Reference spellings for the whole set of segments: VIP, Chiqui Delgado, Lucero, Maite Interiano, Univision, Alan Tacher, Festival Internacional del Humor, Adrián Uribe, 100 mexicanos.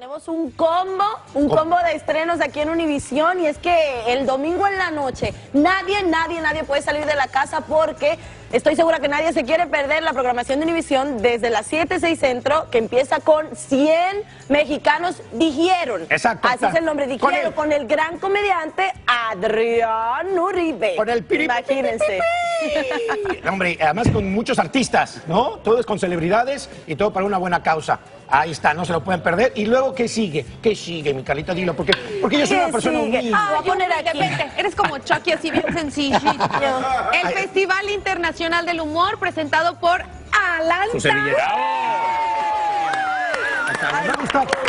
Tenemos un combo de estrenos aquí en Univision, y es que el domingo en la noche nadie puede salir de la casa porque estoy segura que nadie se quiere perder la programación de Univision desde las 7, 6 centro, que empieza con 100 mexicanos dijeron. Exacto. Así es el nombre, dijeron, con el gran comediante Adrián Uribe. Con el piripi. Imagínense. Hombre, además con muchos artistas, ¿no? Todos con celebridades y todo para una buena causa. Ahí está, no se lo pueden perder. Y luego, ¿qué sigue? ¿Qué sigue, mi Carlita? Dilo, porque yo soy una persona humilde. Ah, voy a poner aquí. Vente, eres como Chucky, así bien sencillo. El Festival Internacional del Humor, presentado por Alan Tacher.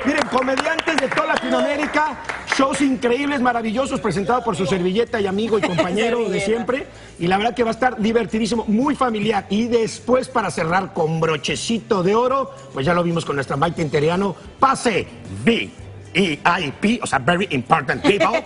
Miren, comediantes de toda Latinoamérica, shows increíbles, maravillosos, presentado por su servilleta y amigo y compañero de siempre. Y la verdad que va a estar divertidísimo, muy familiar. Y después, para cerrar con brochecito de oro, pues ya lo vimos con nuestra Maite Interiano, pase VIP, o sea, Very Important People,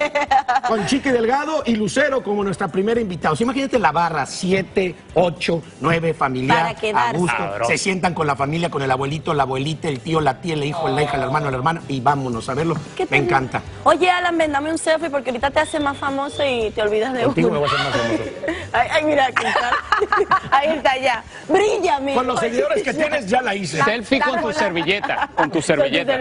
con Chiqui Delgado y Lucero como nuestra primera invitada. O sea, imagínate la barra, 7, 8, 9, familiar, a gusto. Se sientan con la familia, con el abuelito, la abuelita, el tío, la tía, el hijo, la hija, el hermano, la hermana, y vámonos a verlo. Me encanta. Oye, Alan, ven, dame un selfie porque ahorita te hace más famoso y te olvidas de uno. Contigo me voy a hacer más famoso. Ay, mira, aquí está. Ahí está ya. Bríllame. Con los seguidores que tienes ya la hice. Selfie con tu servilleta. Con tu servilleta.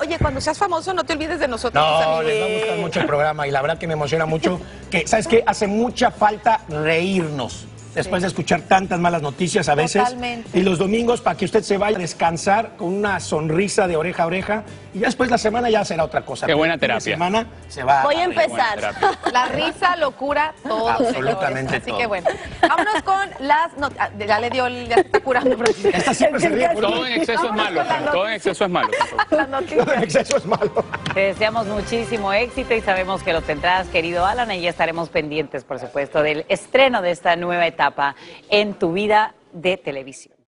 Oye, cuando seas famoso no te olvides de nosotros. No, les va a gustar mucho el programa y la verdad que me emociona mucho. Que, ¿sabes qué? Hace mucha falta reírnos. Después de escuchar tantas malas noticias a veces. Totalmente. Y los domingos para que usted se vaya a descansar con una sonrisa de oreja a oreja. Y ya después la semana ya será otra cosa. Qué buena terapia. La semana se va. Voy a empezar. La risa lo cura todo. Absolutamente todo. Así que bueno. Vámonos con las noticias. Ya le dio, ya se está curando. Esta siempre se ríe. Todo en exceso es malo. Todo en exceso es malo. Todo en exceso es malo. Te deseamos muchísimo éxito y sabemos que lo tendrás, querido Alan. Y ya estaremos pendientes, por supuesto, del estreno de esta nueva etapa en tu vida de televisión.